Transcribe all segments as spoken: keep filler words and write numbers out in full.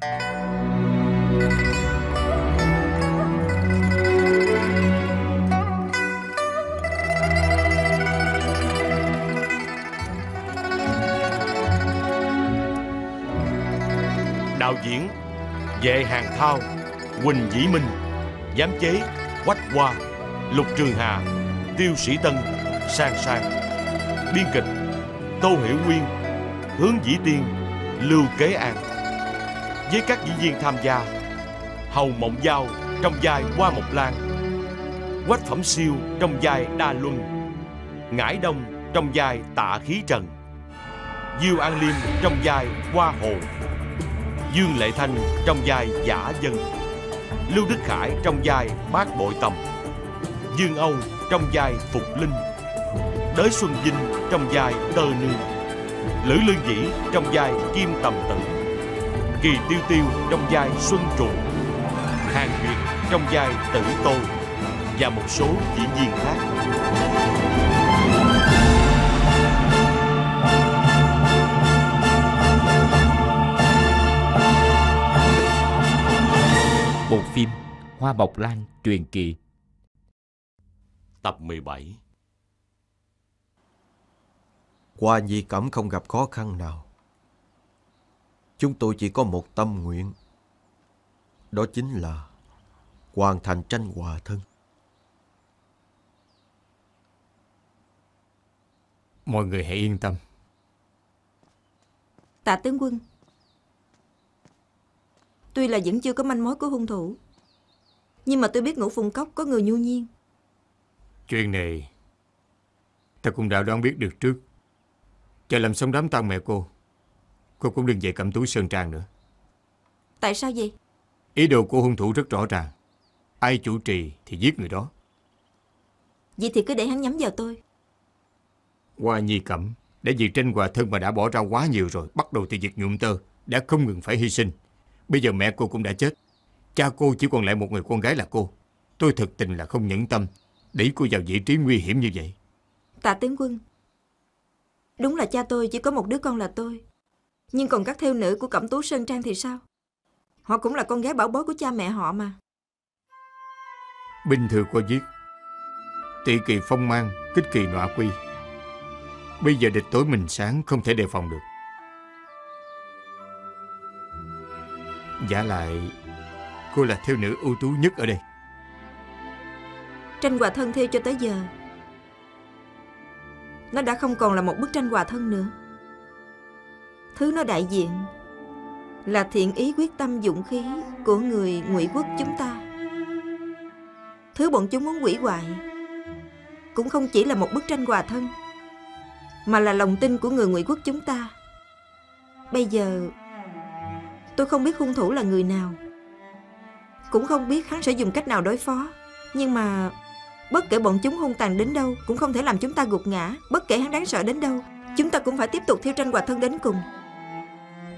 Đạo diễn Vệ Hàn Thao Huỳnh Dĩ Minh, giám chế Quách Hoa Lục Trường Hà Tiêu Sĩ Tân San San, biên kịch Tô Hiểu Uyên, Hứa Dĩ Tiên, Lưu Kế An. Với các diễn viên tham gia: Hầu Mộng Dao trong vai Hoa Mộc Lan, Quách Phẩm Siêu trong vai Đa Luân Ngãi Đông trong vai Tạ Khí, Trần Diêu An Liêm trong vai Hoa Hồ, Dương Lệ Thanh trong vai Giả Dân, Lưu Đức Khải trong vai Bát Bội Tâm, Dương Âu trong vai Phục Linh, Đới Xuân Vinh trong vai Đơ Nương, Lữ Lương Dĩ trong vai Kim Tầm Tử, Kỳ Tiêu Tiêu trong vai Xuân Trụ, Hàng Việt trong vai Tử Tô và một số diễn viên khác. Bộ phim Hoa Mộc Lan truyền kỳ, tập mười bảy. Qua Nhi Cẩm không gặp khó khăn nào. Chúng tôi chỉ có một tâm nguyện, đó chính là hoàn thành tranh hòa thân. Mọi người hãy yên tâm. Tạ tướng quân, tuy là vẫn chưa có manh mối của hung thủ, nhưng mà tôi biết Ngũ Phong Cốc có người nhu nhiên. Chuyện này ta cũng đã đoán biết được trước. Chờ làm xong đám tang mẹ cô, cô cũng đừng về Cẩm Tú Sơn Trang nữa. Tại sao vậy? Ý đồ của hung thủ rất rõ ràng, ai chủ trì thì giết người đó. Vậy thì cứ để hắn nhắm vào tôi. Qua Nhi Cẩm để vì tranh hòa thân mà đã bỏ ra quá nhiều rồi. Bắt đầu từ việc nhuộm tơ, đã không ngừng phải hy sinh. Bây giờ mẹ cô cũng đã chết, cha cô chỉ còn lại một người con gái là cô. Tôi thực tình là không nhẫn tâm để cô vào vị trí nguy hiểm như vậy. Tạ tướng quân, đúng là cha tôi chỉ có một đứa con là tôi, nhưng còn các thêu nữ của Cẩm Tú Sơn Trang thì sao? Họ cũng là con gái bảo bối của cha mẹ họ mà. Bình thường cô giết tị kỳ phong mang, kích kỳ nọa quy. Bây giờ địch tối mình sáng, không thể đề phòng được. Giả lại cô là thêu nữ ưu tú nhất ở đây. Tranh hòa thân thêu cho tới giờ, nó đã không còn là một bức tranh hòa thân nữa. Thứ nó đại diện là thiện ý, quyết tâm, dũng khí của người Ngụy quốc chúng ta. Thứ bọn chúng muốn hủy hoại cũng không chỉ là một bức tranh hòa thân, mà là lòng tin của người Ngụy quốc chúng ta. Bây giờ tôi không biết hung thủ là người nào, cũng không biết hắn sẽ dùng cách nào đối phó. Nhưng mà bất kể bọn chúng hung tàn đến đâu, cũng không thể làm chúng ta gục ngã. Bất kể hắn đáng sợ đến đâu, chúng ta cũng phải tiếp tục thiêu tranh hòa thân đến cùng.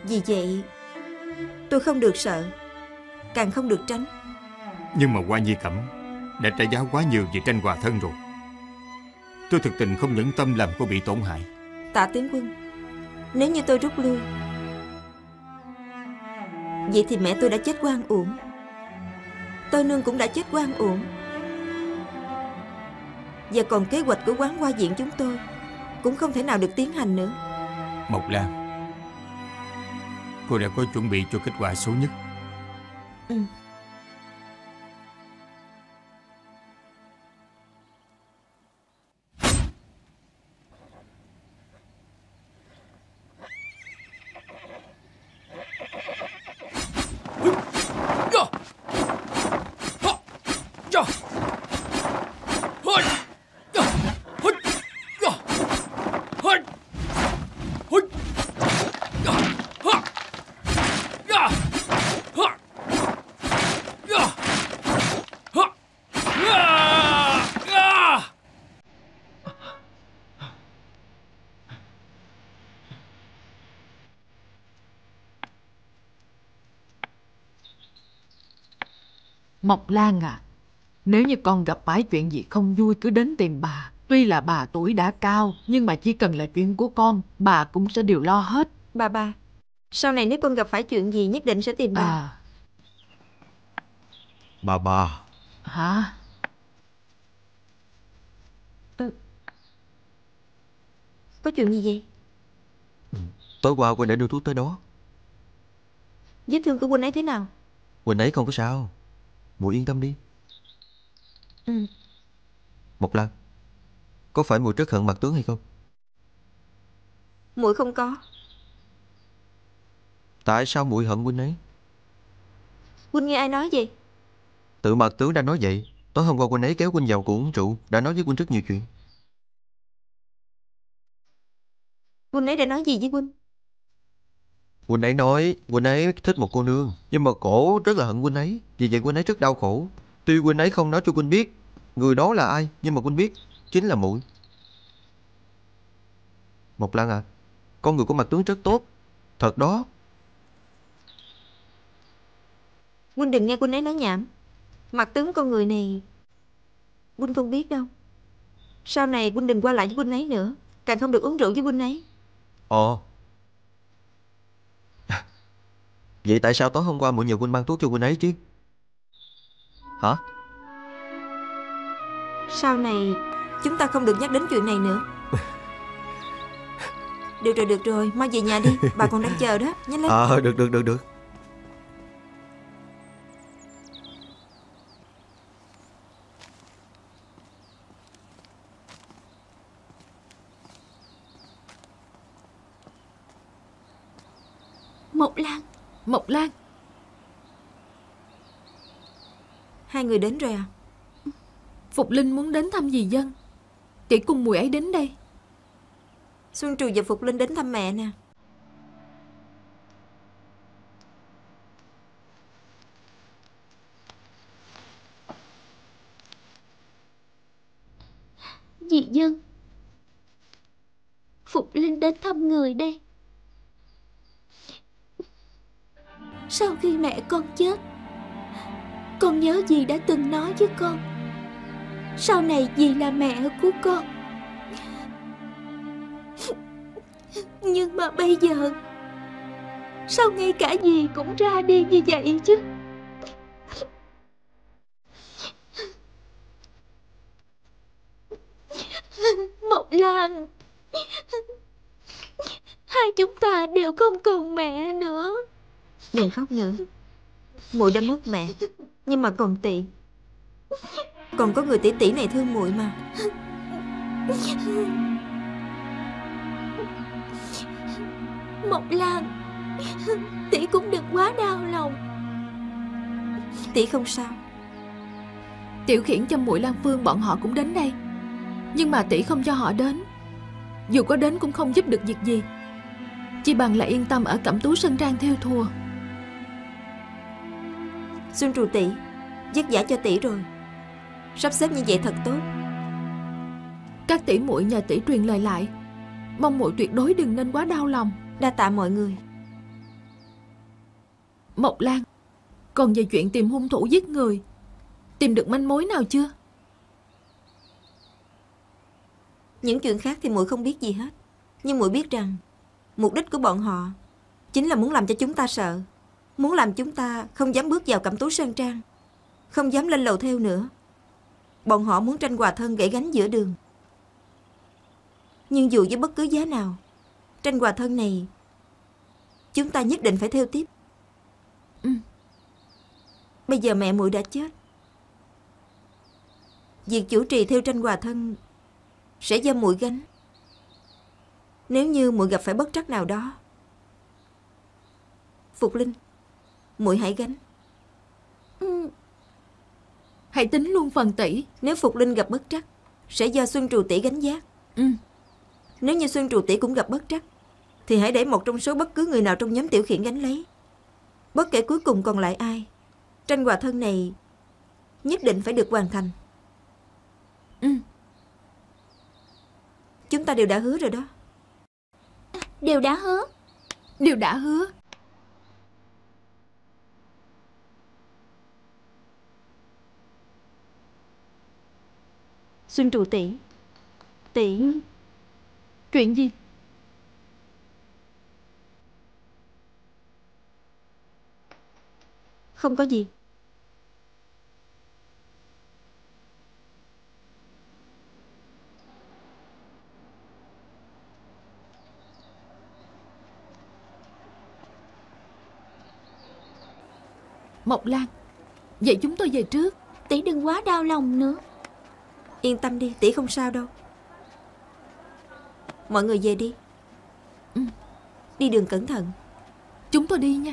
Vì vậy tôi không được sợ, càng không được tránh. Nhưng mà Hoa Nhi Cẩm đã trả giá quá nhiều vì tranh hòa thân rồi. Tôi thực tình không nhẫn tâm làm cô bị tổn hại. Tạ tướng quân, nếu như tôi rút lui, vậy thì mẹ tôi đã chết oan uổng, tôi nương cũng đã chết oan uổng, và còn kế hoạch của quán hoa viện chúng tôi cũng không thể nào được tiến hành nữa. Mộc Lan, cô đã có chuẩn bị cho kết quả xấu nhất. Ừ. Mộc Lan à, nếu như con gặp phải chuyện gì không vui cứ đến tìm bà. Tuy là bà tuổi đã cao, nhưng mà chỉ cần là chuyện của con, bà cũng sẽ điều lo hết. Bà ba, Sau này nếu con gặp phải chuyện gì nhất định sẽ tìm bà. À. Bà bà. Hả? Ừ. Có chuyện gì vậy? Tối qua Quỳnh đã đưa thuốc tới đó. Vết thương của Quỳnh ấy thế nào? Quỳnh ấy không có sao. Muội yên tâm đi. Ừ. Mộc Lan, có phải muội rất hận mặt tướng hay không? Muội không có. Tại sao muội hận huynh ấy? Huynh nghe ai nói gì? Tự mặt tướng đã nói vậy. Tối hôm qua huynh ấy kéo huynh vào của Xuân Trụ, đã nói với huynh rất nhiều chuyện. Huynh ấy đã nói gì với huynh? Huynh ấy nói huynh ấy thích một cô nương, nhưng mà cổ rất là hận huynh ấy. Vì vậy huynh ấy rất đau khổ. Tuy huynh ấy không nói cho huynh biết người đó là ai, nhưng mà huynh biết chính là muội. Mộc Lan à, con người của mặt tướng rất tốt, thật đó. Huynh đừng nghe huynh ấy nói nhảm. Mặt tướng con người này huynh không biết đâu. Sau này huynh đừng qua lại với huynh ấy nữa, càng không được uống rượu với huynh ấy. Ồ, vậy tại sao tối hôm qua muội nhờ huynh mang thuốc cho huynh ấy chứ? Hả? Sau này chúng ta không được nhắc đến chuyện này nữa. Được rồi, được rồi, mau về nhà đi, bà còn đang chờ đó, nhanh lên. Ờ, à, được, được, được, được. Mộc Lan, Mộc Lan. Hai người đến rồi à? Phục Linh muốn đến thăm dì Dân, chị cùng muội ấy đến đây. Xuân Trụ và Phục Linh đến thăm mẹ nè. Dì Dân, Phục Linh đến thăm người đây. Sau khi mẹ con chết, con nhớ dì đã từng nói với con, sau này dì là mẹ của con. Nhưng mà bây giờ sao ngay cả dì cũng ra đi như vậy chứ? Mộc Lan, hai chúng ta đều không còn mẹ nữa. Đừng khóc nữa, muội đã mất mẹ nhưng mà còn tị, còn có người tỷ tỷ này thương muội mà. Mộc Lan, tỷ cũng đừng quá đau lòng. Tỷ không sao. Tiểu Khiển cho muội Lan Phương bọn họ cũng đến đây, nhưng mà tỷ không cho họ đến. Dù có đến cũng không giúp được việc gì, chỉ bằng là yên tâm ở Cẩm Tú Sơn Trang theo thùa. Xuân Trụ tỷ, vất vả cho tỷ rồi. Sắp xếp như vậy thật tốt. Các tỷ muội nhờ tỷ truyền lời lại, mong muội tuyệt đối đừng nên quá đau lòng. Đa tạ mọi người. Mộc Lan, còn về chuyện tìm hung thủ giết người, tìm được manh mối nào chưa? Những chuyện khác thì muội không biết gì hết, nhưng muội biết rằng mục đích của bọn họ chính là muốn làm cho chúng ta sợ, muốn làm chúng ta không dám bước vào Cẩm Tú Sơn Trang, không dám lên lầu theo nữa. Bọn họ muốn tranh hòa thân gãy gánh giữa đường. Nhưng dù với bất cứ giá nào, tranh hòa thân này chúng ta nhất định phải theo tiếp. Ừ. Bây giờ mẹ muội đã chết, việc chủ trì theo tranh hòa thân sẽ do muội gánh. Nếu như muội gặp phải bất trắc nào đó, Phục Linh, muội hãy gánh. Ừ. Hãy tính luôn phần tỷ. Nếu Phục Linh gặp bất trắc sẽ do Xuân Trụ tỷ gánh vác. Ừ. Nếu như Xuân Trụ tỷ cũng gặp bất trắc thì hãy để một trong số bất cứ người nào trong nhóm Tiểu Khiển gánh lấy. Bất kể cuối cùng còn lại ai, tranh hòa thân này nhất định phải được hoàn thành. Ừ. Chúng ta đều đã hứa rồi đó. Đều đã hứa. Đều đã hứa. Xuân Trụ tỷ, tỷ. Chuyện gì? Không có gì. Mộc Lan, vậy chúng tôi về trước. Tỷ đừng quá đau lòng nữa. Yên tâm đi, tỷ không sao đâu. Mọi người về đi. Ừ. Đi đường cẩn thận. Chúng tôi đi nha.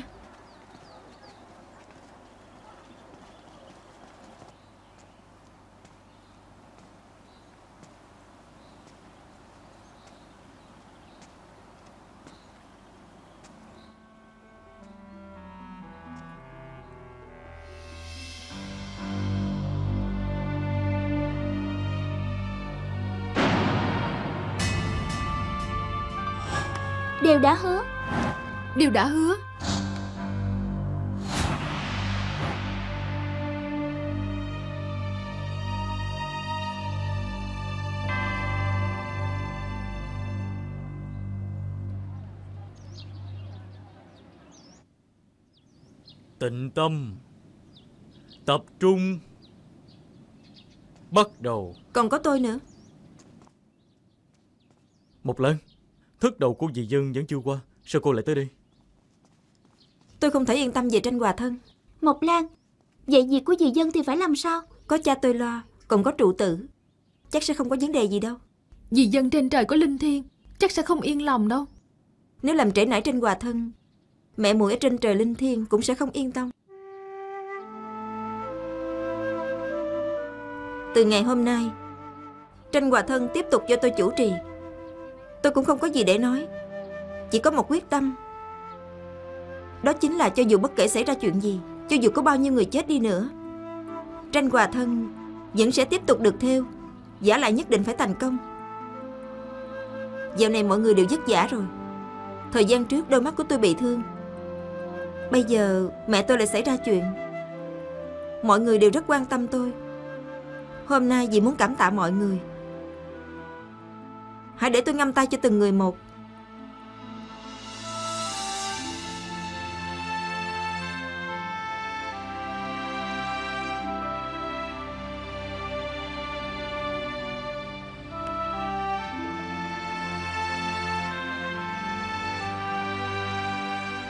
Điều đã hứa. Điều đã hứa. Tịnh tâm, tập trung, bắt đầu. Còn có tôi nữa. Một lần. Thức đầu của dì Dân vẫn chưa qua. Sao cô lại tới đây? Tôi không thể yên tâm về tranh hòa thân. Mộc Lan, vậy việc của dì Dân thì phải làm sao? Có cha tôi lo, còn có trụ tử, chắc sẽ không có vấn đề gì đâu. Dì Dân trên trời có linh thiêng, chắc sẽ không yên lòng đâu. Nếu làm trễ nải tranh hòa thân, mẹ muội ở trên trời linh thiêng cũng sẽ không yên tâm. Từ ngày hôm nay, tranh hòa thân tiếp tục do tôi chủ trì. Tôi cũng không có gì để nói, chỉ có một quyết tâm. Đó chính là cho dù bất kể xảy ra chuyện gì, cho dù có bao nhiêu người chết đi nữa, tranh hòa thân vẫn sẽ tiếp tục được theo. Giả lại nhất định phải thành công. Dạo này mọi người đều vất vả rồi. Thời gian trước đôi mắt của tôi bị thương, bây giờ mẹ tôi lại xảy ra chuyện. Mọi người đều rất quan tâm tôi. Hôm nay vì muốn cảm tạ mọi người, hãy để tôi ngâm tay cho từng người một.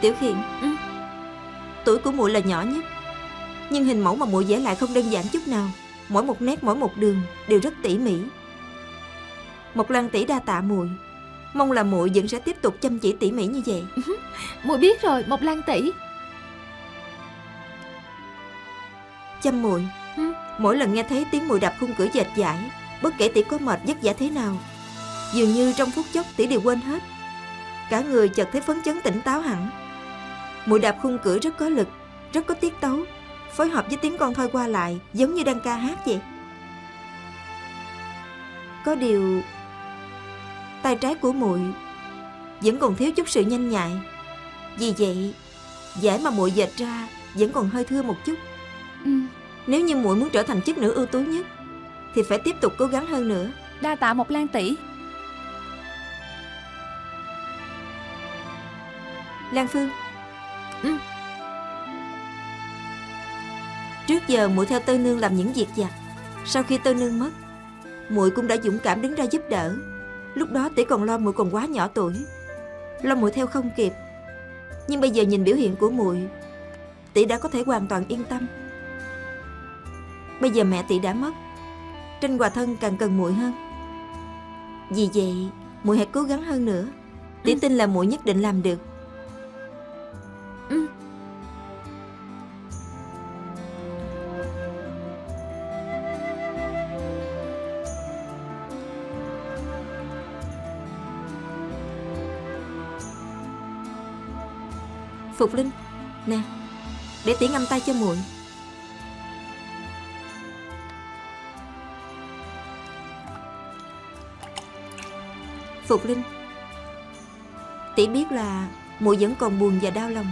Tiểu Khiển, ừ. Tuổi của muội là nhỏ nhất, nhưng hình mẫu mà muội vẽ lại không đơn giản chút nào. Mỗi một nét, mỗi một đường đều rất tỉ mỉ. Mộc Lan tỷ đa tạ muội, mong là muội vẫn sẽ tiếp tục chăm chỉ tỉ mỉ như vậy. Muội biết rồi, Mộc Lan tỷ. Chăm muội, ừ. Mỗi lần nghe thấy tiếng muội đạp khung cửa dệt vải, bất kể tỷ có mệt vất vả thế nào, dường như trong phút chốc tỷ đều quên hết, cả người chợt thấy phấn chấn tỉnh táo hẳn. Muội đạp khung cửa rất có lực, rất có tiết tấu, phối hợp với tiếng con thoi qua lại giống như đang ca hát vậy. Có điều tay trái của muội vẫn còn thiếu chút sự nhanh nhạy, vì vậy giải mà muội dệt ra vẫn còn hơi thưa một chút. Ừ. Nếu như muội muốn trở thành chức nữ ưu tú nhất thì phải tiếp tục cố gắng hơn nữa. Đa tạ Mộc Lan tỷ. Lan Phương, ừ. Trước giờ muội theo Tơ Nương làm những việc vặt. Sau khi Tơ Nương mất, muội cũng đã dũng cảm đứng ra giúp đỡ. Lúc đó tỷ còn lo muội còn quá nhỏ tuổi, lo muội theo không kịp. Nhưng bây giờ nhìn biểu hiện của muội, tỷ đã có thể hoàn toàn yên tâm. Bây giờ mẹ tỷ đã mất, tranh hòa thân càng cần muội hơn. Vì vậy muội hãy cố gắng hơn nữa. Tỷ ừ. tin là muội nhất định làm được. Ừ. Phục Linh, nè, để tỷ ngâm tay cho muội. Phục Linh, tỷ biết là muội vẫn còn buồn và đau lòng.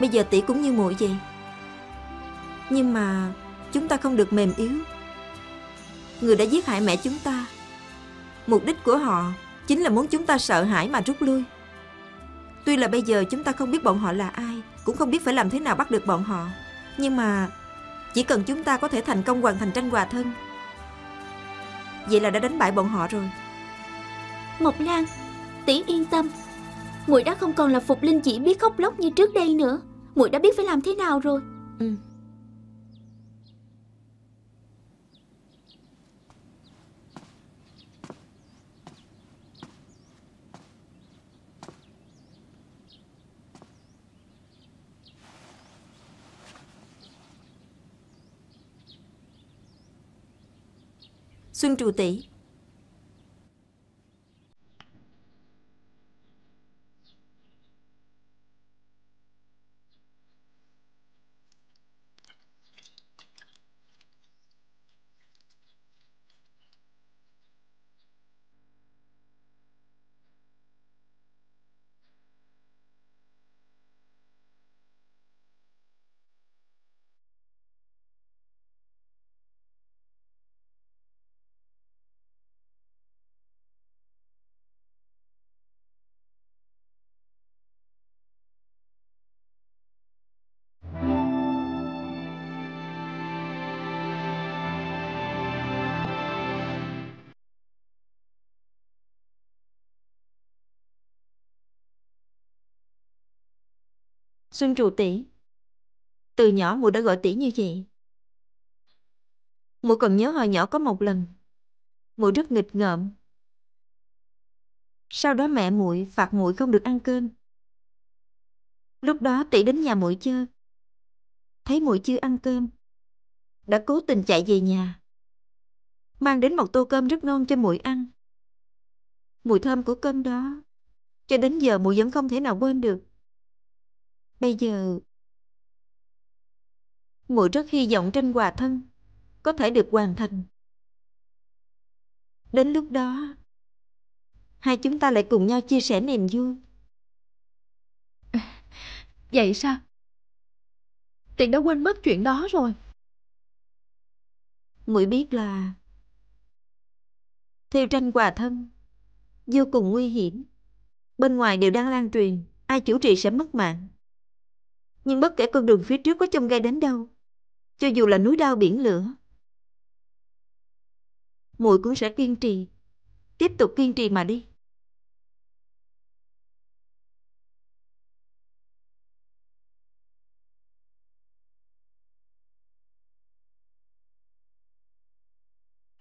Bây giờ tỷ cũng như muội vậy, nhưng mà chúng ta không được mềm yếu. Người đã giết hại mẹ chúng ta, mục đích của họ chính là muốn chúng ta sợ hãi mà rút lui. Tuy là bây giờ chúng ta không biết bọn họ là ai, cũng không biết phải làm thế nào bắt được bọn họ, nhưng mà chỉ cần chúng ta có thể thành công hoàn thành tranh hòa thân, vậy là đã đánh bại bọn họ rồi. Mộc Lan, tỷ yên tâm, muội đã không còn là Phục Linh chỉ biết khóc lóc như trước đây nữa. Muội đã biết phải làm thế nào rồi. Ừ. Xuân Trụ tỷ, Xuân Trụ tỷ, từ nhỏ muội đã gọi tỷ như vậy. Muội còn nhớ hồi nhỏ có một lần muội rất nghịch ngợm, sau đó mẹ muội phạt muội không được ăn cơm. Lúc đó tỷ đến nhà muội chơi, thấy muội chưa ăn cơm, đã cố tình chạy về nhà, mang đến một tô cơm rất ngon cho muội ăn. Mùi thơm của cơm đó cho đến giờ muội vẫn không thể nào quên được. Bây giờ muội rất hy vọng tranh hòa thân có thể được hoàn thành. Đến lúc đó hai chúng ta lại cùng nhau chia sẻ niềm vui. Vậy sao? Tỷ đã quên mất chuyện đó rồi. Muội biết là theo tranh hòa thân vô cùng nguy hiểm. Bên ngoài đều đang lan truyền ai chủ trì sẽ mất mạng. Nhưng bất kể con đường phía trước có chông gai đến đâu, cho dù là núi đao biển lửa, muội cũng sẽ kiên trì, tiếp tục kiên trì mà đi.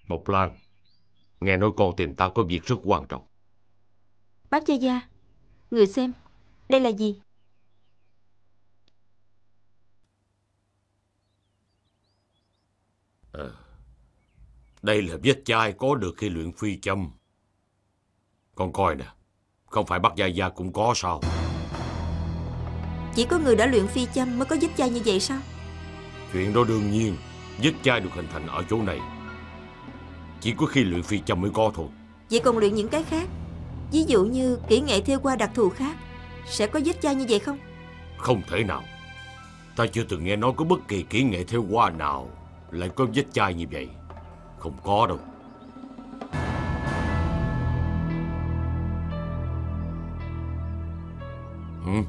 Mộc Lan, nghe nói con tìm ta có việc rất quan trọng. Bác Gia Gia, người xem, đây là gì? À, đây là vết chai có được khi luyện phi châm. Con coi nè, không phải Bác Gia Gia cũng có sao? Chỉ có người đã luyện phi châm mới có vết chai như vậy sao? Chuyện đó đương nhiên, vết chai được hình thành ở chỗ này, chỉ có khi luyện phi châm mới có thôi. Vậy còn luyện những cái khác, ví dụ như kỹ nghệ thêu qua đặc thù khác, sẽ có vết chai như vậy không? Không thể nào. Ta chưa từng nghe nói có bất kỳ kỹ nghệ thêu qua nào lại có vết chai như vậy. Không có đâu. Ừ.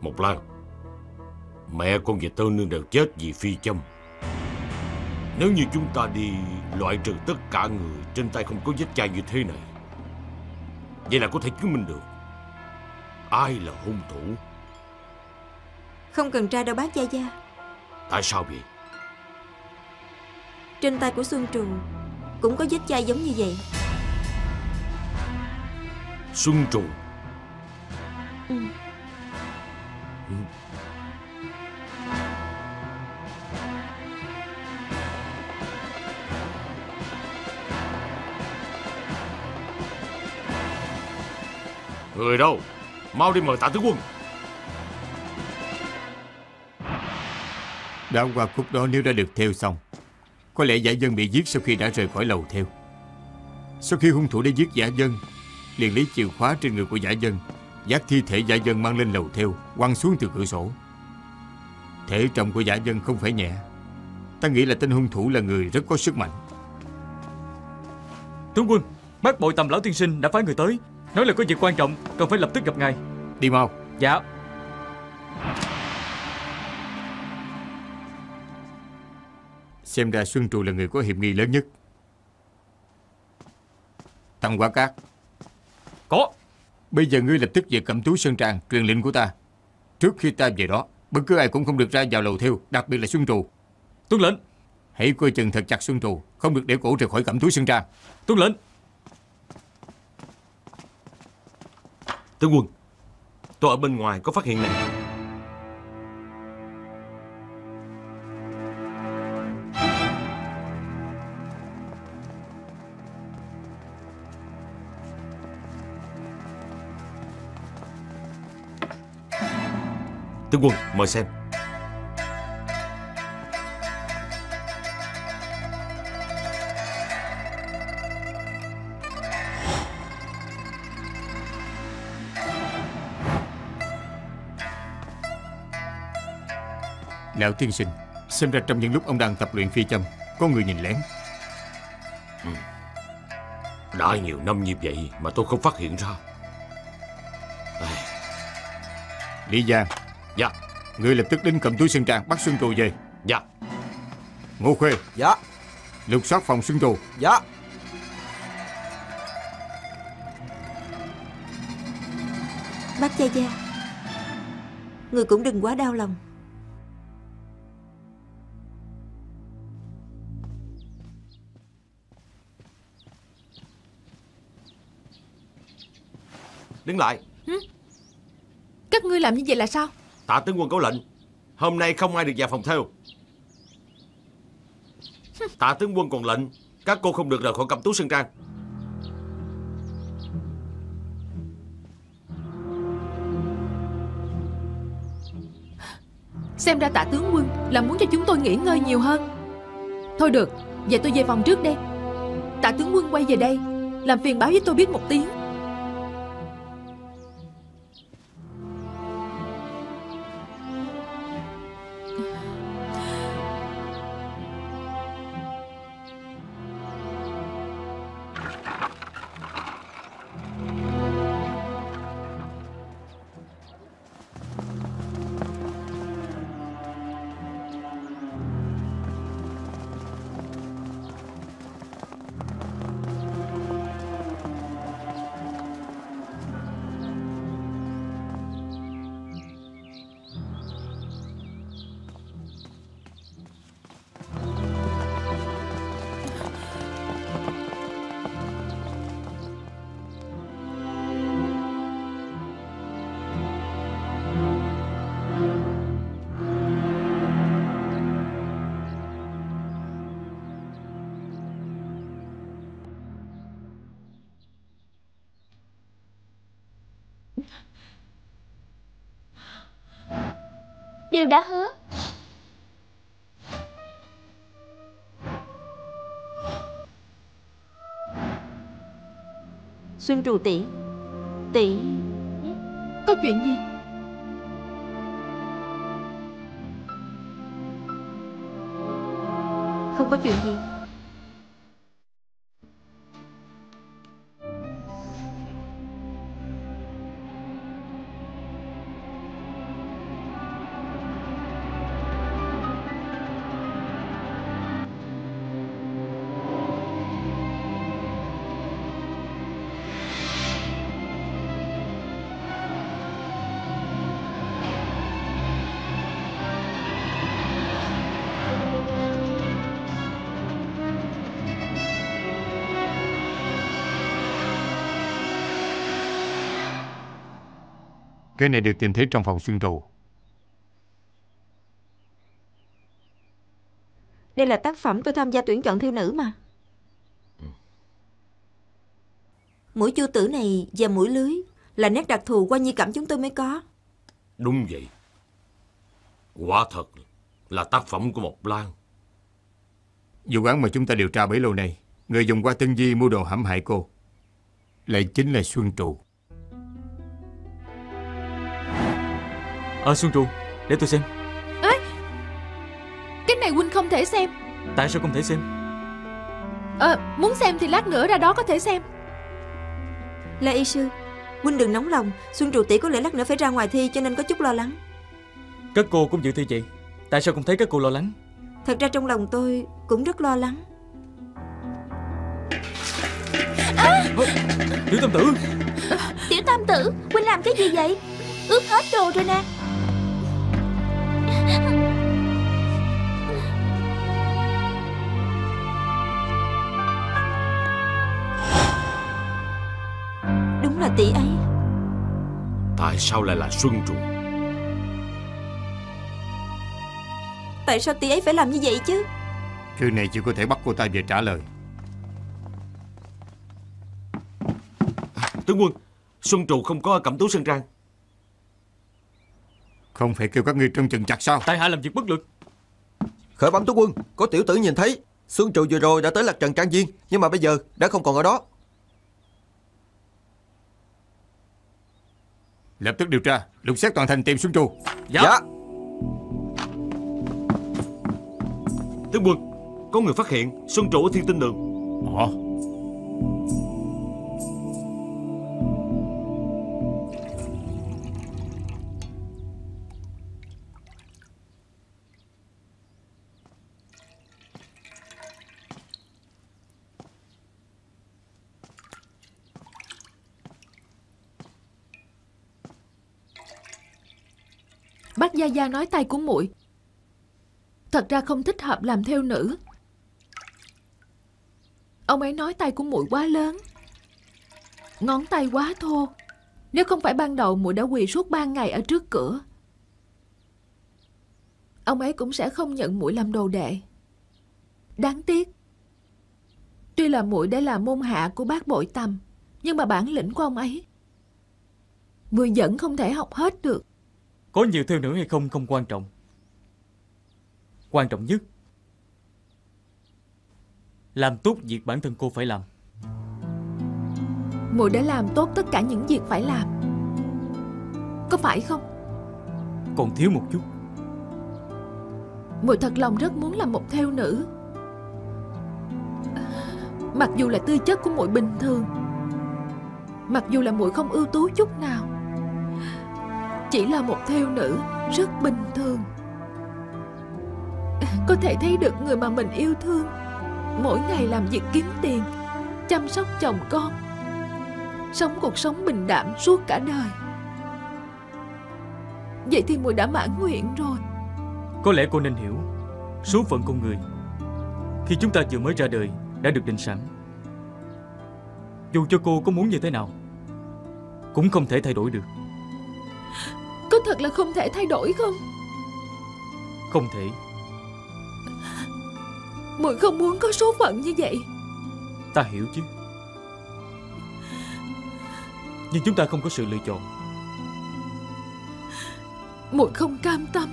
Mộc Lan, mẹ con và Tơ Nương đều chết vì phi châm. Nếu như chúng ta đi loại trừ tất cả người trên tay không có vết chai như thế này, vậy là có thể chứng minh được ai là hung thủ. Không cần tra đâu Bác Gia Gia. Tại sao vậy? Trên tay của Xuân Trụ cũng có vết chai giống như vậy. Xuân Trụ? Ừ. Ừ. Người đâu? Mau đi mời Tạ Tướng Quân. Đã qua khúc đó nếu đã được theo xong, có lẽ Giả Dân bị giết sau khi đã rời khỏi lầu theo. Sau khi hung thủ đã giết Giả Dân, liền lấy chìa khóa trên người của Giả Dân, vác thi thể Giả Dân mang lên lầu theo, quăng xuống từ cửa sổ. Thể trọng của Giả Dân không phải nhẹ, ta nghĩ là tên hung thủ là người rất có sức mạnh. Tướng quân, Bát Bội Tâm lão tiên sinh đã phái người tới, nói là có việc quan trọng, cần phải lập tức gặp ngài. Đi mau. Dạ. Xem ra Xuân Trụ là người có hiệp nghi lớn nhất. Tăng Quả Cát. Có. Bây giờ ngươi lập tức về Cẩm Tú Sơn Trang truyền lệnh của ta. Trước khi ta về đó, bất cứ ai cũng không được ra vào lầu thiêu, đặc biệt là Xuân Trụ. Tuân lệnh. Hãy coi chừng thật chặt Xuân Trụ, không được để cổ rời khỏi Cẩm Tú Sơn Trang. Tuân lệnh. Tướng quân, tôi ở bên ngoài có phát hiện này. Tướng quân, mời xem. Lão tiên sinh, xem ra trong những lúc ông đang tập luyện phi châm, có người nhìn lén. Ừ. Đã nhiều năm như vậy mà tôi không phát hiện ra. À. Lý Giang. Dạ. Ngươi lập tức đến Cẩm Tú Sơn Trang bắt Xuân Trụ về. Dạ. Ngô Khuê. Dạ. Lục soát phòng Xuân Trụ. Dạ. Bác Gia Gia, người cũng đừng quá đau lòng. Đứng lại. Ừ. Các ngươi làm như vậy là sao? Tạ tướng quân có lệnh, hôm nay không ai được vào phòng theo. Tạ tướng quân còn lệnh các cô không được rời khỏi Cẩm Tú Sơn Trang. Xem ra Tạ tướng quân là muốn cho chúng tôi nghỉ ngơi nhiều hơn. Thôi được, vậy tôi về phòng trước đây. Tạ tướng quân quay về đây, làm phiền báo với tôi biết một tiếng. Điều đã hứa. Xuân Trụ tỷ, tỷ có chuyện gì? Không có chuyện gì. Cái này được tìm thấy trong phòng Xuân Trụ. Đây là tác phẩm tôi tham gia tuyển chọn thiêu nữ mà. Ừ. Mũi chu tử này và mũi lưới là nét đặc thù qua nhi cảm chúng tôi mới có. Đúng vậy. Quả thật là tác phẩm của Mộc Lan. Vụ án mà chúng ta điều tra bấy lâu nay, người dùng qua Tân Di mua đồ hãm hại cô lại chính là Xuân Trụ. Ờ à, Xuân Trụ, để tôi xem. Ê, cái này huynh không thể xem. Tại sao không thể xem? Ờ, à, muốn xem thì lát nữa ra đó có thể xem. Lê y sư, Huynh đừng nóng lòng, Xuân Trụ tỷ có lẽ lát nữa phải ra ngoài thi cho nên có chút lo lắng. Các cô cũng dự thi chị, tại sao không thấy các cô lo lắng? Thật ra trong lòng tôi cũng rất lo lắng. À! Tiểu Tam Tử! Tiểu Tam Tử, Huynh làm cái gì vậy? Ướt hết đồ rồi nè. Đúng là tỷ ấy. Tại sao lại là Xuân Trụ? Tại sao tỷ ấy phải làm như vậy chứ? Chuyện này chỉ có thể bắt cô ta về trả lời. Tướng quân, Xuân Trụ không có Cẩm Tú Sơn Trang. Không phải kêu các ngươi trông chừng chặt sao? Tại hạ làm việc bất lực. Khởi bẩm tướng quân, có tiểu tử nhìn thấy Xuân Trụ vừa rồi đã tới lạc trần trang viên, nhưng mà bây giờ đã không còn ở đó. Lập tức điều tra, lục soát toàn thành tìm Xuân Trụ. Dạ, dạ. Tướng quân, có người phát hiện Xuân Trụ ở Thiên Tinh Đường. Ồ. Bác Gia Gia nói tay của muội thật ra không thích hợp làm thêu nữ. Ông ấy nói tay của muội quá lớn, ngón tay quá thô. Nếu không phải ban đầu muội đã quỳ suốt ba ngày ở trước cửa, ông ấy cũng sẽ không nhận muội làm đồ đệ. Đáng tiếc, tuy là muội đã là môn hạ của Bát Bội Tâm, nhưng mà bản lĩnh của ông ấy muội vẫn không thể học hết được. Có nhiều thêu nữ hay không không quan trọng, quan trọng nhất làm tốt việc bản thân cô phải làm. Muội đã làm tốt tất cả những việc phải làm, có phải không? Còn thiếu một chút. Muội thật lòng rất muốn làm một thêu nữ. Mặc dù là tư chất của muội bình thường, mặc dù là muội không ưu tú chút nào, chỉ là một thêu nữ rất bình thường, có thể thấy được người mà mình yêu thương mỗi ngày làm việc kiếm tiền, chăm sóc chồng con, sống cuộc sống bình đạm suốt cả đời. Vậy thì muội đã mãn nguyện rồi. Có lẽ cô nên hiểu, số phận con người khi chúng ta vừa mới ra đời đã được định sẵn. Dù cho cô có muốn như thế nào cũng không thể thay đổi được. Có thật là không thể thay đổi không? Không thể. Muội không muốn có số phận như vậy. Ta hiểu chứ, nhưng chúng ta không có sự lựa chọn. Muội không cam tâm,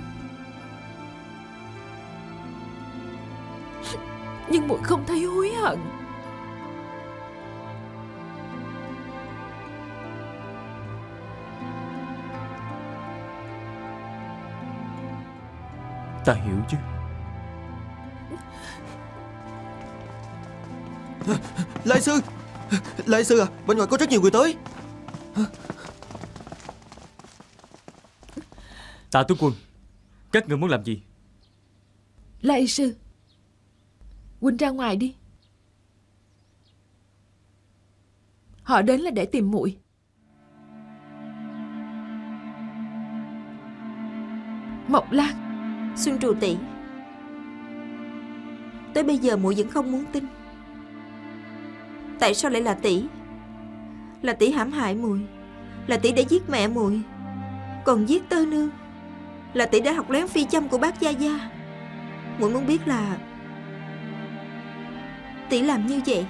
nhưng muội không thấy hối hận. Ta hiểu chứ. Lại sư, Lại sư à, bên ngoài có rất nhiều người tới. Tạ tướng quân, các người muốn làm gì? Lại sư, Quỳnh ra ngoài đi. Họ đến là để tìm muội. Mộc Lan, Xuân Trụ tỷ, tới bây giờ muội vẫn không muốn tin. Tại sao lại là tỷ? Là tỷ hãm hại muội, là tỷ đã giết mẹ muội, còn giết tơ nương, là tỷ đã học lén phi châm của bác Gia Gia. Muội muốn biết là tỷ làm như vậy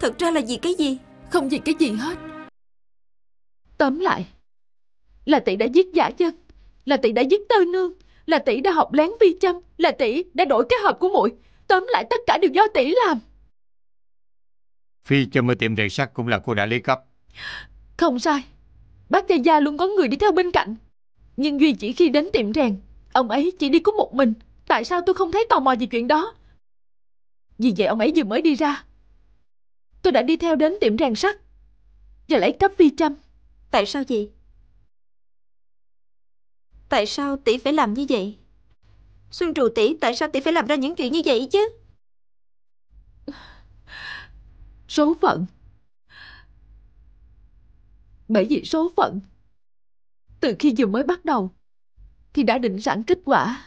thật ra là vì cái gì? Không vì cái gì hết. Tóm lại là tỷ đã giết Giả Dân, là tỷ đã giết tơ nương, là tỷ đã học lén phi châm, là tỷ đã đổi cái hộp của muội. Tóm lại tất cả đều do tỷ làm. Phi châm ở tiệm rầy sắt cũng là cô đã lấy cắp. Không sai, bác Gia Gia luôn có người đi theo bên cạnh, nhưng duy chỉ khi đến tiệm rèn, ông ấy chỉ đi có một mình. Tại sao tôi không thấy tò mò về chuyện đó? Vì vậy ông ấy vừa mới đi ra, tôi đã đi theo đến tiệm rèn sắt. và lấy cắp Vi Trâm. Tại sao vậy? Tại sao tỷ phải làm như vậy? Xuân Trụ tỷ, tại sao tỷ phải làm ra những chuyện như vậy chứ? Số phận. Bởi vì số phận, từ khi vừa mới bắt đầu thì đã định sẵn kết quả,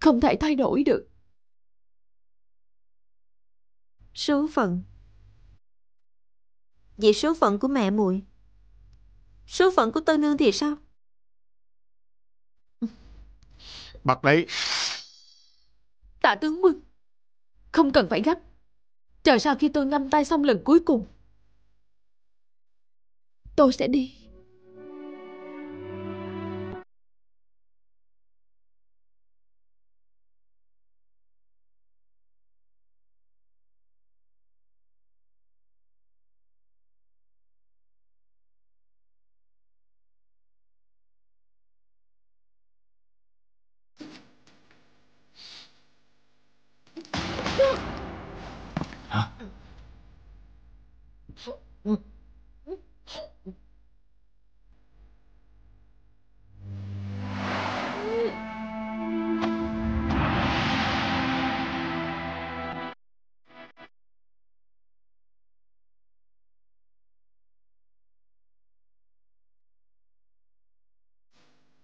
không thể thay đổi được. Số phận. Vậy số phận của mẹ muội, số phận của Tơ Nương thì sao? Bật đấy. Tạ tướng quân, không cần phải gấp. Chờ sau khi tôi ngâm tay xong lần cuối cùng, tôi sẽ đi.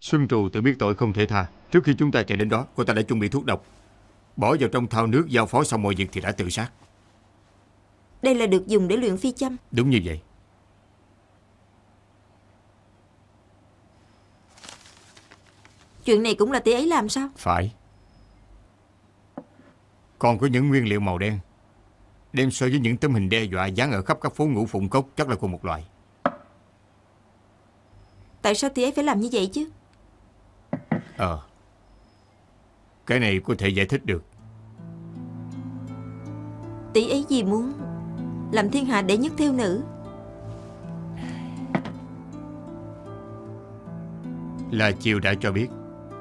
Xuân Trụ tự biết tội không thể tha. Trước khi chúng ta chạy đến đó, cô ta đã chuẩn bị thuốc độc, bỏ vào trong thau nước. Giao phó xong mọi việc thì đã tự sát. Đây là được dùng để luyện phi châm. Đúng như vậy. Chuyện này cũng là tỷ ấy làm sao? Phải. Còn có những nguyên liệu màu đen, đem so với những tấm hình đe dọa dán ở khắp các phố Ngũ Phụng Cốc, chắc là cùng một loại. Tại sao tỷ ấy phải làm như vậy chứ? Ờ, cái này có thể giải thích được. Tỷ ấy gì muốn làm thiên hạ đệ nhất thêu nữ, La Chiêu đã cho biết.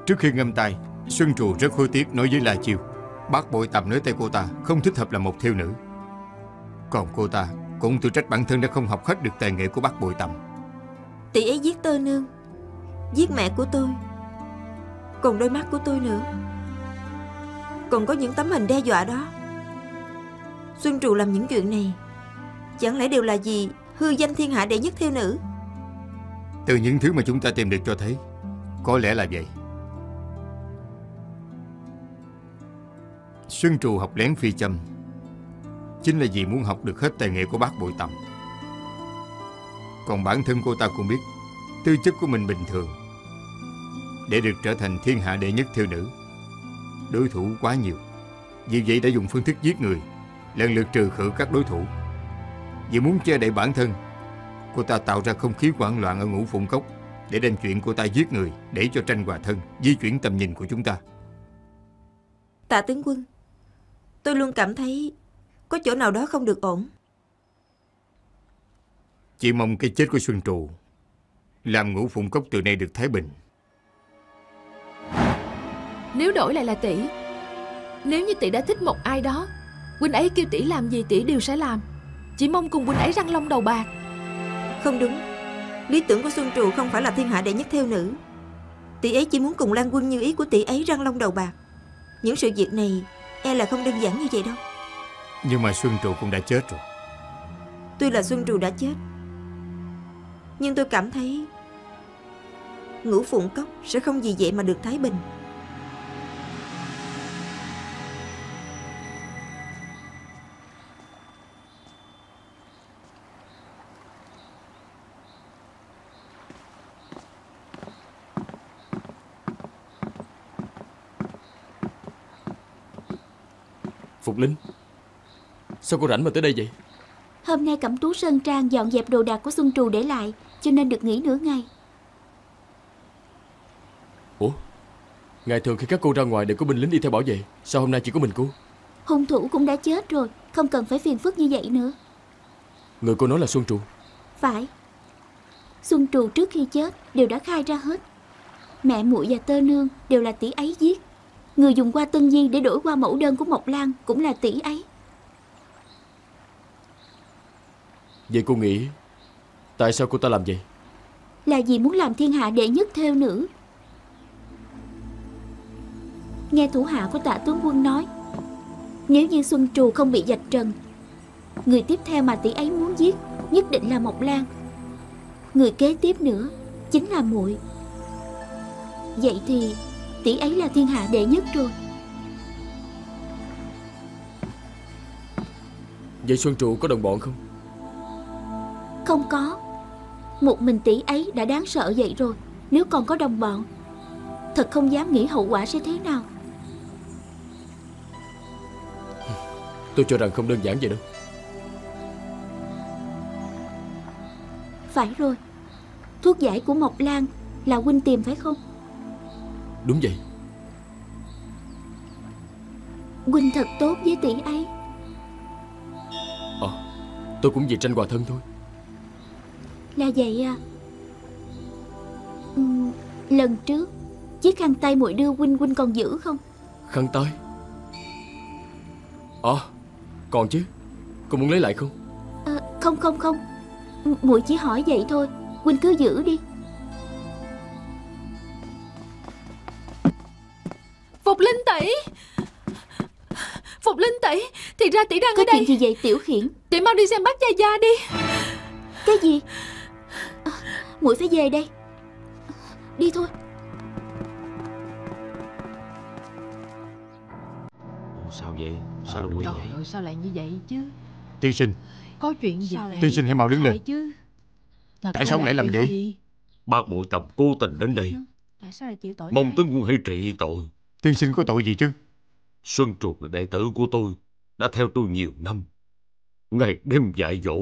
Trước khi ngâm tay, Xuân Trụ rất hối tiếc nói với La Chiêu, Bát Bội Tâm nói tay cô ta không thích hợp là một thêu nữ. Còn cô ta cũng tự trách bản thân đã không học hết được tài nghệ của Bát Bội Tâm. Tỷ ấy giết Tơ Nương, giết mẹ của tôi, còn đôi mắt của tôi nữa, còn có những tấm hình đe dọa đó. Xuân Trụ làm những chuyện này, chẳng lẽ đều là gì hư danh thiên hạ đệ nhất thêu nữ? Từ những thứ mà chúng ta tìm được cho thấy, có lẽ là vậy. Xuân Trụ học lén phi châm chính là vì muốn học được hết tài nghệ của Bát Bội Tâm. Còn bản thân cô ta cũng biết tư chất của mình bình thường, để được trở thành thiên hạ đệ nhất thiêu nữ, đối thủ quá nhiều. Vì vậy đã dùng phương thức giết người, lần lượt trừ khử các đối thủ. Vì muốn che đậy bản thân, cô ta tạo ra không khí hoảng loạn ở Ngũ Phụng Cốc, để đem chuyện cô ta giết người để cho tranh hòa thân, di chuyển tầm nhìn của chúng ta. Tạ tướng quân, tôi luôn cảm thấy có chỗ nào đó không được ổn. Chỉ mong cái chết của Xuân Trụ làm Ngũ Phụng Cốc từ nay được thái bình. Nếu đổi lại là tỷ, nếu như tỷ đã thích một ai đó, huynh ấy kêu tỷ làm gì tỷ đều sẽ làm. Chỉ mong cùng huynh ấy răng long đầu bạc. Không đúng. Lý tưởng của Xuân Trụ không phải là thiên hạ đệ nhất thêu nữ. Tỷ ấy chỉ muốn cùng Lan Quân như ý của tỷ ấy răng long đầu bạc. Những sự việc này e là không đơn giản như vậy đâu. Nhưng mà Xuân Trụ cũng đã chết rồi. Tuy là Xuân Trụ đã chết, nhưng tôi cảm thấy Ngũ Phụng Cốc sẽ không vì vậy mà được thái bình. Phục Linh, sao cô rảnh mà tới đây vậy? Hôm nay Cẩm Tú Sơn Trang dọn dẹp đồ đạc của Xuân Trụ để lại, cho nên được nghỉ nửa ngày. Ủa, ngày thường khi các cô ra ngoài đều có binh lính đi theo bảo vệ, sao hôm nay chỉ có mình cô? Hung thủ cũng đã chết rồi, không cần phải phiền phức như vậy nữa. Người cô nói là Xuân Trụ? Phải. Xuân Trụ trước khi chết đều đã khai ra hết. Mẹ muội và Tơ Nương đều là tỷ ấy giết. Người dùng qua Tân Di để đổi qua mẫu đơn của Mộc Lan cũng là tỷ ấy. Vậy cô nghĩ tại sao cô ta làm vậy? Là vì muốn làm thiên hạ đệ nhất thêu nữ. Nghe thủ hạ của Tạ tướng quân nói, nếu như Xuân Trù không bị vạch trần, người tiếp theo mà tỷ ấy muốn giết nhất định là Mộc Lan. Người kế tiếp nữa chính là muội. Vậy thì tỷ ấy là thiên hạ đệ nhất rồi. Vậy Xuân Trụ có đồng bọn không? Không có. Một mình tỷ ấy đã đáng sợ vậy rồi, nếu còn có đồng bọn, thật không dám nghĩ hậu quả sẽ thế nào. Tôi cho rằng không đơn giản vậy đâu. Phải rồi. Thuốc giải của Mộc Lan là huynh tìm phải không? Đúng vậy. Huynh thật tốt với tỷ ấy. Ờ, à, tôi cũng vì tranh hòa thân thôi. Là vậy à? Ừ, lần trước chiếc khăn tay muội đưa huynh, huynh còn giữ không? Khăn tay? Ờ, à, còn chứ. Cô muốn lấy lại không? À, không không không. Muội chỉ hỏi vậy thôi. Huynh cứ giữ đi. Phục Linh tỷ, Phục Linh tỷ, thì ra tỷ đang có ở đây. Có chuyện gì vậy Tiểu Khiển? Tỷ mau đi xem bác Gia Gia đi. Cái gì? À, muội phải về đây. Đi thôi. Sao vậy? Sao lại như vậy? Sao lại như vậy chứ? Tiên sinh, có chuyện gì? Tiên sinh hãy mau đứng lên. Tại sao ông lại làm vậy? Bác Bội Tâm cố tình đến đây, mong tướng quân hãy trị tội. Tiên sinh có tội gì chứ? Xuân Trụ là đệ tử của tôi, đã theo tôi nhiều năm, ngày đêm dạy dỗ,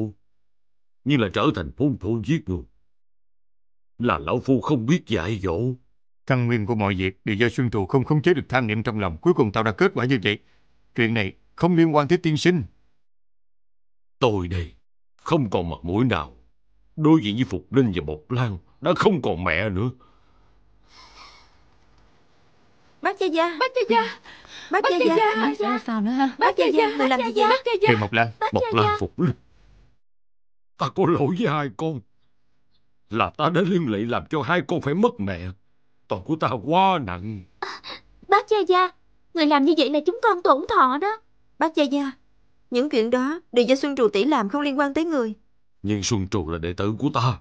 như là trở thành phun thủ giết người. Là lão phu không biết dạy dỗ. Căn nguyên của mọi việc đều do Xuân Trụ không khống chế được tham niệm trong lòng, cuối cùng tạo ra kết quả như vậy. Chuyện này không liên quan tới tiên sinh. Tôi đây không còn mặt mũi nào đối diện với Phục Linh và Mộc Lan, đã không còn mẹ nữa. Bác Gia Gia, bác Gia Gia, bác Gia Gia, bác Gia Gia, sao nữa ha? Bác Gia Gia, người làm gì vậy? Thì Mộc Lan, Mộc Lan, Phục Linh, ta có lỗi với hai con, là ta đã liên lụy làm cho hai con phải mất mẹ. Tội của ta quá nặng. Bác Gia Gia, người làm như vậy là chúng con tổn thọ đó. Bác Gia Gia, những chuyện đó đều do Xuân Trù tỷ làm, không liên quan tới người. Nhưng Xuân Trù là đệ tử của ta,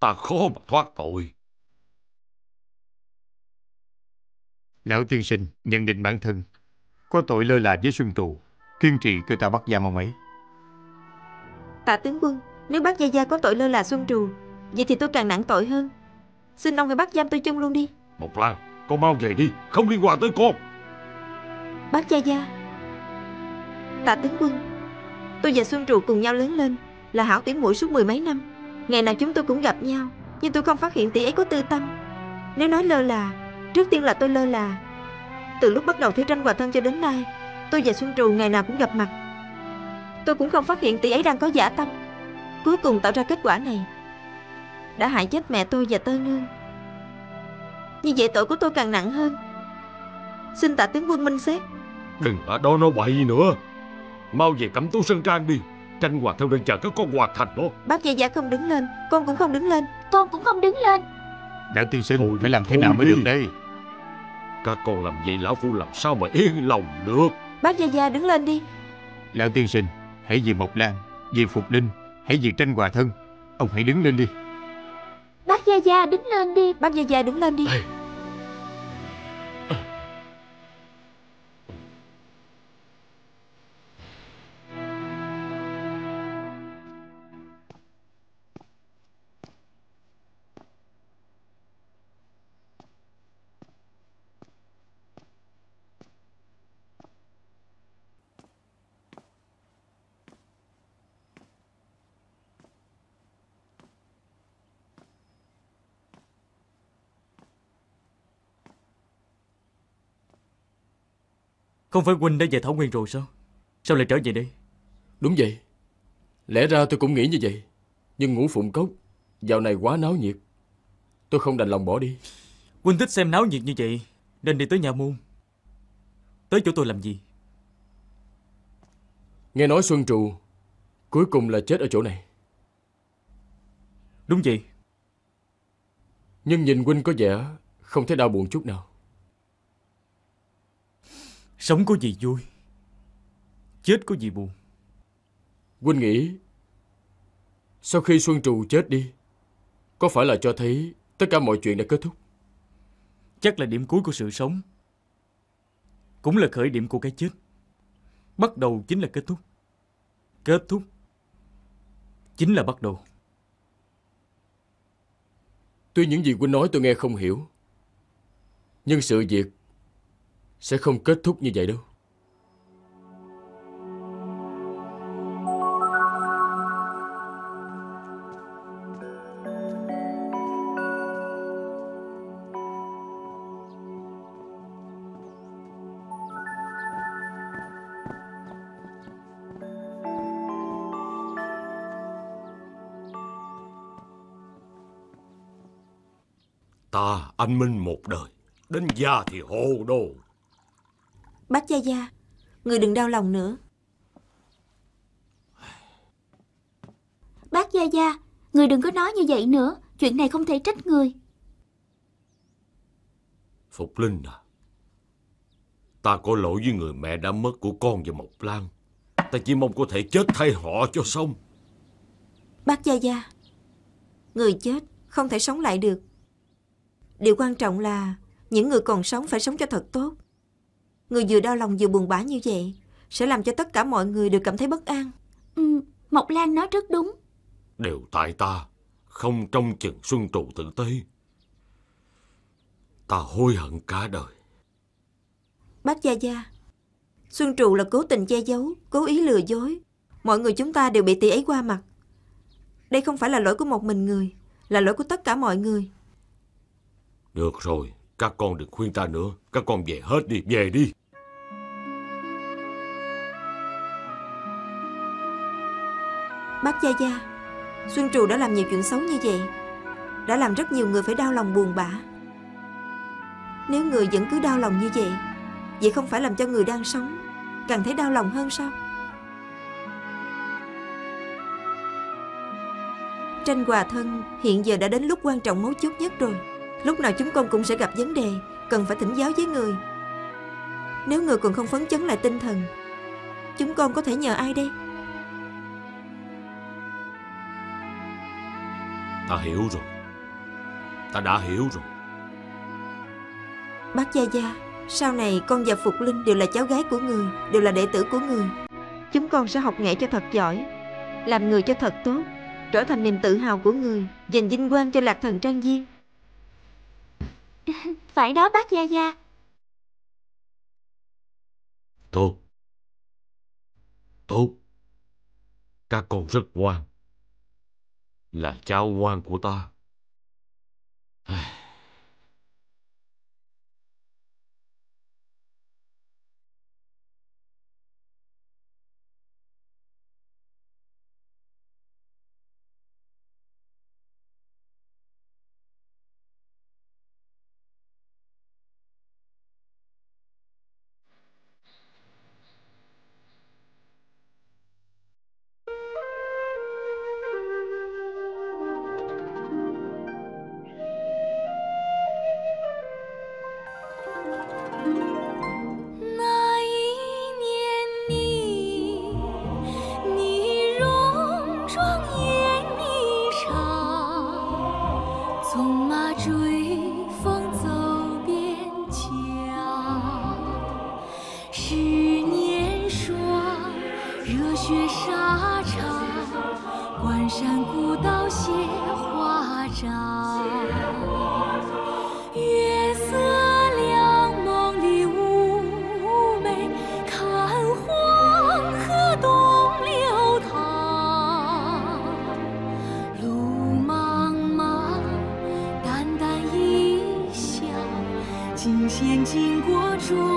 ta khó mà thoát tội. Lão tiên sinh nhận định bản thân có tội lơ là với Xuân Trụ, kiên trì kêu ta bắt giam ông ấy. Tạ tướng quân, nếu bác Gia Gia có tội lơ là Xuân Trụ, vậy thì tôi càng nặng tội hơn. Xin ông hãy bắt giam tôi chung luôn đi. Mộc Lan, con mau về đi, không liên quan tới con. Bác Gia Gia, Tạ tướng quân, tôi và Xuân Trụ cùng nhau lớn lên, là hảo tỷ muội suốt mười mấy năm. Ngày nào chúng tôi cũng gặp nhau, nhưng tôi không phát hiện tỷ ấy có tư tâm. Nếu nói lơ là, trước tiên là tôi lơ là. Từ lúc bắt đầu thế tranh hòa thân cho đến nay, tôi và Xuân Trù ngày nào cũng gặp mặt. Tôi cũng không phát hiện tỷ ấy đang có giả tâm, cuối cùng tạo ra kết quả này, đã hại chết mẹ tôi và Tơ Nương. Như vậy tội của tôi càng nặng hơn. Xin Tạ tướng quân minh xét. Đừng ở đó nói bậy gì nữa, mau về Cẩm Tú Sơn Trang đi. Tranh hòa thân đang chờ các con hoàn thành đó. Bác Gia Gia không đứng lên, con cũng không đứng lên. Con cũng không đứng lên. Lão tiên sinh thôi, phải làm thế nào mới đi. Được đây. Các con làm vậy lão phu làm sao mà yên lòng được. Bác Gia Gia đứng lên đi. Lão tiên sinh, hãy vì Mộc Lan, vì Phục Linh, hãy vì tranh hòa thân, ông hãy đứng lên đi. Bác Gia Gia đứng lên đi. Bác Gia Gia đứng lên đi. Ê. Không phải huynh đã về Thảo Nguyên rồi sao? Sao lại trở về đây? Đúng vậy. Lẽ ra tôi cũng nghĩ như vậy, nhưng Ngũ Phụng Cốc dạo này quá náo nhiệt, tôi không đành lòng bỏ đi. Huynh thích xem náo nhiệt như vậy nên đi tới nhà môn. Tới chỗ tôi làm gì? Nghe nói Xuân Trù Cuối cùng là chết ở chỗ này. Đúng vậy. Nhưng nhìn huynh có vẻ không thấy đau buồn chút nào. Sống có gì vui, chết có gì buồn. Huynh nghĩ sau khi Xuân Trụ chết đi, có phải là cho thấy tất cả mọi chuyện đã kết thúc? Chắc là điểm cuối của sự sống, cũng là khởi điểm của cái chết. Bắt đầu chính là kết thúc, kết thúc chính là bắt đầu. Tuy những gì huynh nói tôi nghe không hiểu, nhưng sự việc sẽ không kết thúc như vậy đâu. Ta anh minh một đời, đến già thì hồ đồ. Bác Gia Gia, người đừng đau lòng nữa. Bác Gia Gia, người đừng có nói như vậy nữa. Chuyện này không thể trách người. Phục Linh à, ta có lỗi với người mẹ đã mất của con và Mộc Lan. Ta chỉ mong có thể chết thay họ cho xong. Bác Gia Gia, người chết không thể sống lại được. Điều quan trọng là những người còn sống phải sống cho thật tốt. Người vừa đau lòng vừa buồn bã như vậy sẽ làm cho tất cả mọi người đều cảm thấy bất an. Ừ, Mộc Lan nói rất đúng. Đều tại ta không trông chừng Xuân Trụ tử tế. Ta hối hận cả đời. Bác Gia Gia, Xuân Trụ là cố tình che giấu, cố ý lừa dối. Mọi người chúng ta đều bị tỷ ấy qua mặt. Đây không phải là lỗi của một mình người, là lỗi của tất cả mọi người. Được rồi, các con đừng khuyên ta nữa. Các con về hết đi, về đi. Bác Gia Gia, Xuân Trụ đã làm nhiều chuyện xấu như vậy, đã làm rất nhiều người phải đau lòng buồn bã. Nếu người vẫn cứ đau lòng như vậy, vậy không phải làm cho người đang sống càng thấy đau lòng hơn sao? Tranh hòa thân hiện giờ đã đến lúc quan trọng mấu chốt nhất rồi. Lúc nào chúng con cũng sẽ gặp vấn đề, cần phải thỉnh giáo với người. Nếu người còn không phấn chấn lại tinh thần, chúng con có thể nhờ ai đây? Ta hiểu rồi, ta đã hiểu rồi. Bác Gia Gia, sau này con và Phục Linh đều là cháu gái của người, đều là đệ tử của người. Chúng con sẽ học nghệ cho thật giỏi, làm người cho thật tốt, trở thành niềm tự hào của người, dành vinh quang cho Lạc Thần Trang Viên. Phải đó bác Gia Gia. Tốt, tốt. Các con rất ngoan, là cháu ngoan của ta. Xin xin xin của Chúa.